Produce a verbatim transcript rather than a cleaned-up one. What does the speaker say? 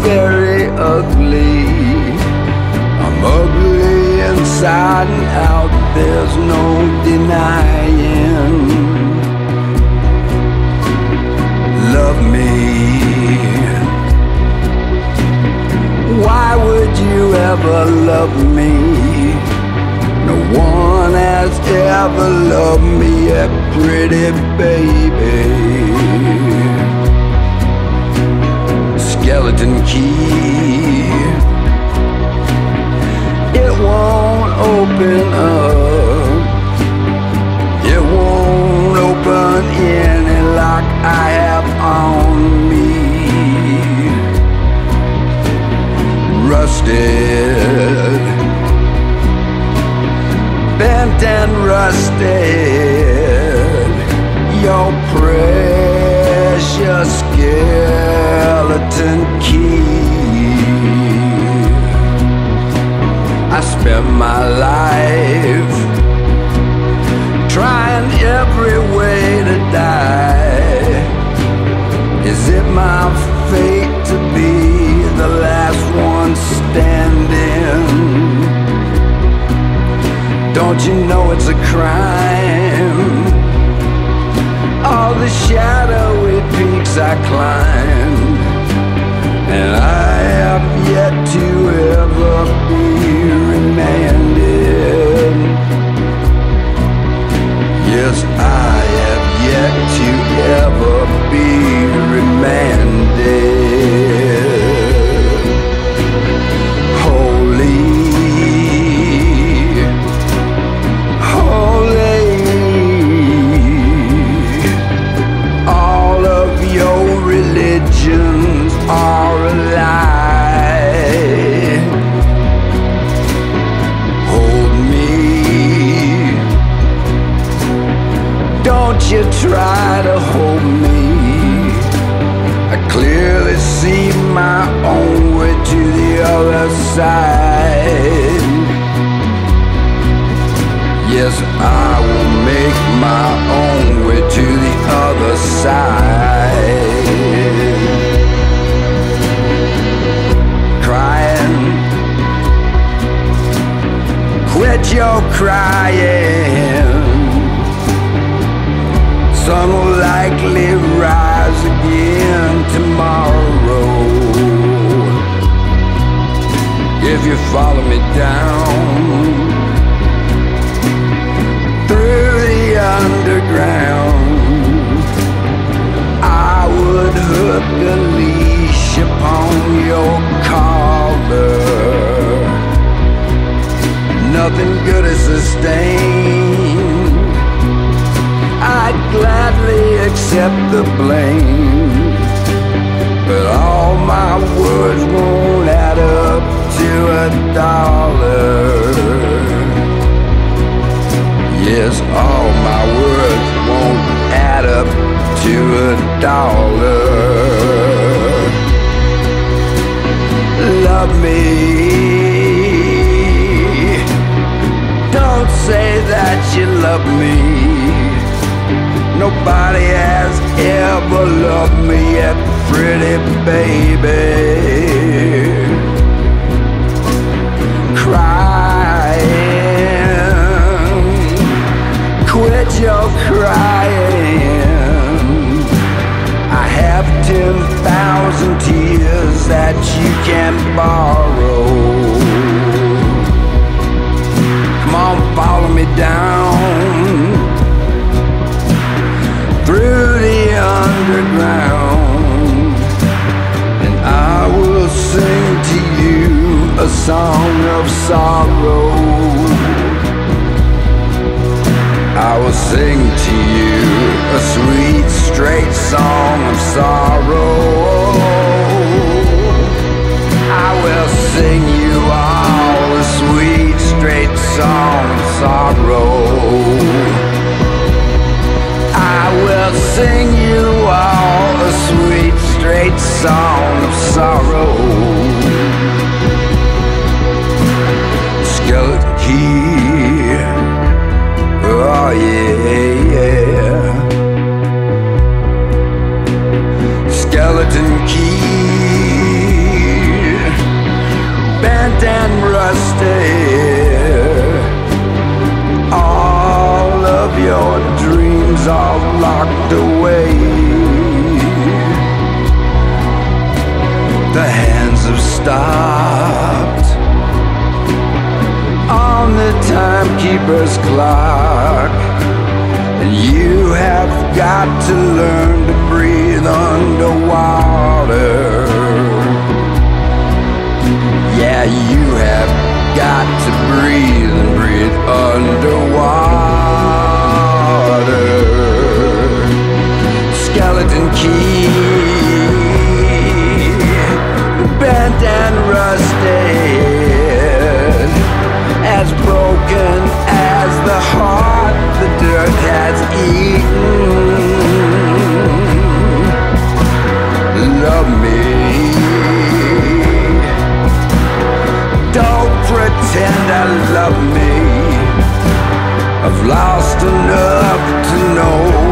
very ugly. I'm ugly inside and out, there's no denying. Love me. Why would you ever love me? No one has ever loved me, a pretty baby. Skeleton key, it won't open up, it won't open any lock I have on me. Rusted, bent and rusted, your precious skeleton key. I spent my life trying every way to die. Is it my fate to be the last one standing? Don't you know it's a crime? All the shadowy peaks I climbed, and I have yet to ever be remanded. Yes, I have yet to ever be remanded. Holy, religions are a lie. Hold me, don't you try to hold me. I clearly see my own way to the other side. Yes, I will make my own way to the other side. Crying, quit your crying. Sun will likely rise again tomorrow. If you follow me down underground, I would hook the leash upon your collar. Nothing good is sustained. I'd gladly accept the blame, but all my words won't add up to a dollar. Yes, all my words won't add up to a dollar. Love me, don't say that you love me. Nobody has ever loved me yet, pretty baby. Cry. Quit your crying. I have ten thousand tears that you can borrow. Come on, follow me down through the underground, and I will sing to you a song of sorrow. I will sing to you a sweet, straight song of sorrow. I will sing you all a sweet, straight song of sorrow. I will sing you all a sweet, straight song of sorrow. Skeleton key. Oh yeah, yeah. Skeleton key. have stopped on the timekeeper's clock, and you have got to learn to breathe underwater. Yeah, you have got to breathe and breathe underwater. Skeleton key, bent and rusted, as broken as the heart the dirt has eaten. Love me, don't pretend I love me. I've lost enough to know